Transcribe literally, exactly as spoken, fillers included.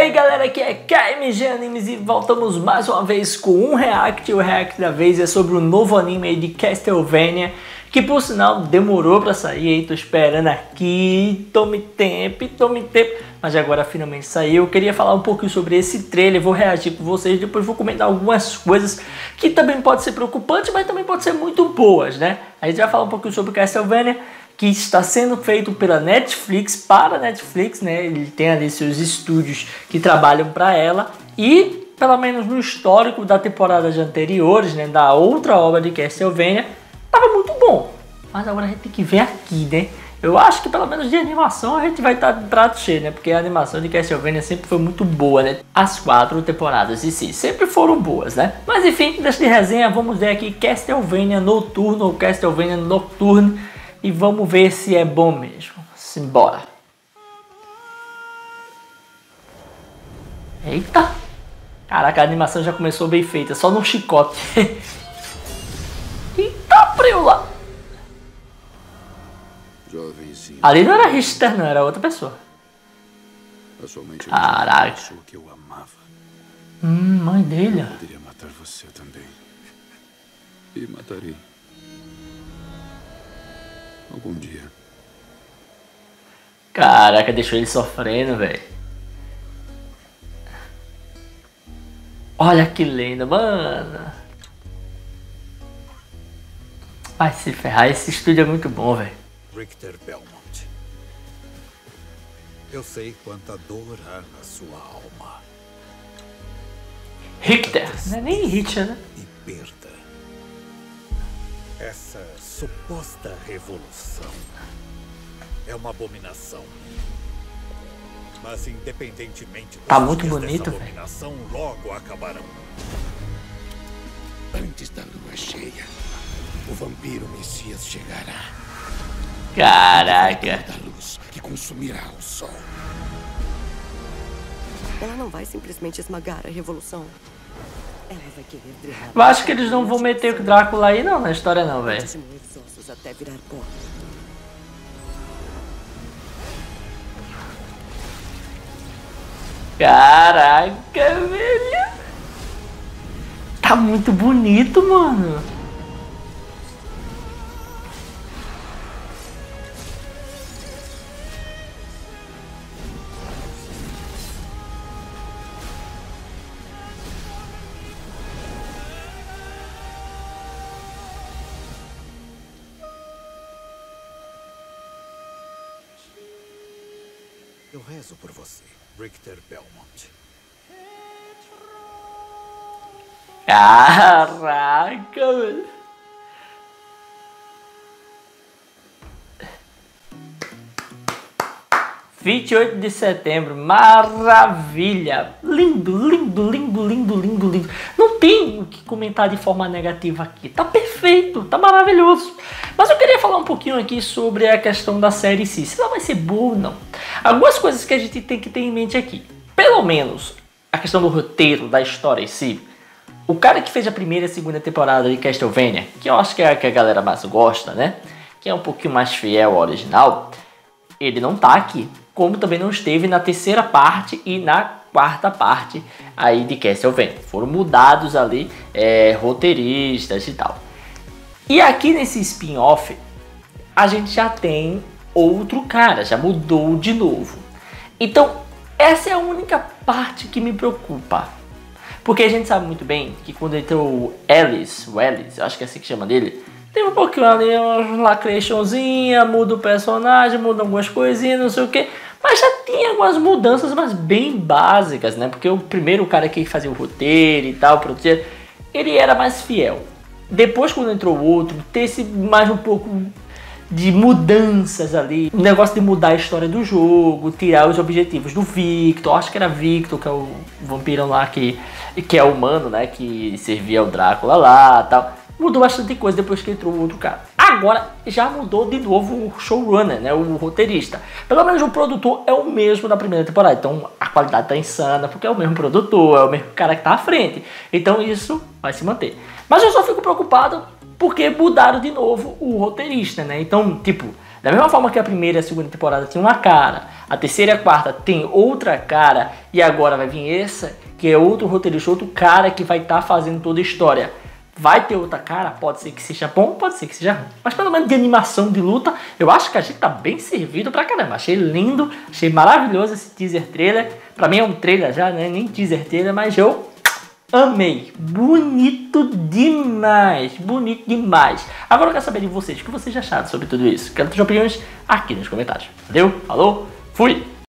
aí galera, aqui é K M G Animes e voltamos mais uma vez com um react. O react da vez é sobre o novo anime aí de Castlevania, que por sinal demorou pra sair, aí tô esperando aqui, tome tempo, tome tempo, mas agora finalmente saiu. Eu queria falar um pouquinho sobre esse trailer, vou reagir com vocês, depois vou comentar algumas coisas que também pode ser preocupante, mas também pode ser muito boas, né? A gente vai falar um pouquinho sobre Castlevania, que está sendo feito pela Netflix, para a Netflix, né? Ele tem ali seus estúdios que trabalham para ela e, pelo menos no histórico da temporada de anteriores, né, da outra obra de Castlevania, estava muito bom. Mas agora a gente tem que ver aqui, né? Eu acho que pelo menos de animação a gente vai estar de prato cheio, né? Porque a animação de Castlevania sempre foi muito boa, né? As quatro temporadas em si sempre foram boas, né? Mas enfim, deixa de resenha, vamos ver aqui Castlevania Noturno ou Castlevania Noturno e vamos ver se é bom mesmo. Simbora! Eita! Caraca, a animação já começou bem feita, só no chicote. Eita, preula! Ali não era Richter, não, era outra pessoa. Caraca! Hum, mãe dele. Eu poderia matar você também. E matarei. Algum dia. Caraca, deixou ele sofrendo, velho. Olha que lenda, mano. Vai se ferrar, esse estúdio é muito bom, velho. Richter Belmont. Eu sei quanta dor há na sua alma. Richter. Não é nem Richter, né? E perda. Essa suposta revolução é uma abominação. Mas independentemente dos tá muito bonito, dessa abominação, véio, logo acabarão. Antes da lua cheia, o vampiro Messias chegará. Caraca! Da luz que consumirá o sol. Ela não vai simplesmente esmagar a revolução. Eu acho que eles não vão meter o Drácula aí não, na história não, velho. Caraca, velho. Tá muito bonito, mano. Eu rezo por você, Richter Belmont. Caraca, velho. vinte e oito de setembro, maravilha. Lindo, lindo, lindo, lindo, lindo, lindo. Não tem o que comentar de forma negativa aqui. Tá perfeito, tá maravilhoso. Mas eu queria falar um pouquinho aqui sobre a questão da série em si. Se ela vai ser boa ou não. Algumas coisas que a gente tem que ter em mente aqui. Pelo menos, a questão do roteiro, da história em si. O cara que fez a primeira e a segunda temporada de Castlevania, que eu acho que é a que a galera mais gosta, né? Que é um pouquinho mais fiel ao original. Ele não tá aqui. Como também não esteve na terceira parte e na quarta parte aí de Castlevania. Foram mudados ali, é, roteiristas e tal. E aqui nesse spin-off, a gente já tem outro cara, já mudou de novo. Então, essa é a única parte que me preocupa. Porque a gente sabe muito bem que quando entrou o Ellis, o Ellis, eu acho que é assim que chama dele, tem um pouquinho ali, uma lacrationzinha, muda o personagem, muda algumas coisinhas, não sei o que. Mas já tinha algumas mudanças, mas bem básicas, né? Porque o primeiro cara que fazia o roteiro e tal, produzia, ele era mais fiel. Depois, quando entrou o outro, teve mais um pouco de mudanças ali, o negócio de mudar a história do jogo, tirar os objetivos do Victor, acho que era Victor, que é o vampirão lá que, que é humano, né, que servia ao Drácula lá e tal. Mudou bastante coisa depois que entrou o outro cara. Agora já mudou de novo o showrunner, né, o roteirista. Pelo menos o produtor é o mesmo da primeira temporada, então a qualidade tá insana, porque é o mesmo produtor, é o mesmo cara que tá à frente. Então isso vai se manter. Mas eu só fico preocupado porque mudaram de novo o roteirista, né? Então, tipo, Da mesma forma que a primeira e a segunda temporada tinha uma cara, a terceira e a quarta tem outra cara, e agora vai vir essa, que é outro roteirista, outro cara que vai estar tá fazendo toda a história. Vai ter outra cara, pode ser que seja bom, pode ser que seja ruim. Mas pelo menos de animação, de luta, eu acho que a gente tá bem servido pra caramba. Achei lindo, achei maravilhoso esse teaser trailer. Pra mim é um trailer já, né? Nem teaser trailer, mas eu amei. Bonito demais, bonito demais. Agora eu quero saber de vocês, o que vocês acharam sobre tudo isso. Quero ter suas opiniões aqui nos comentários. Valeu, falou, fui!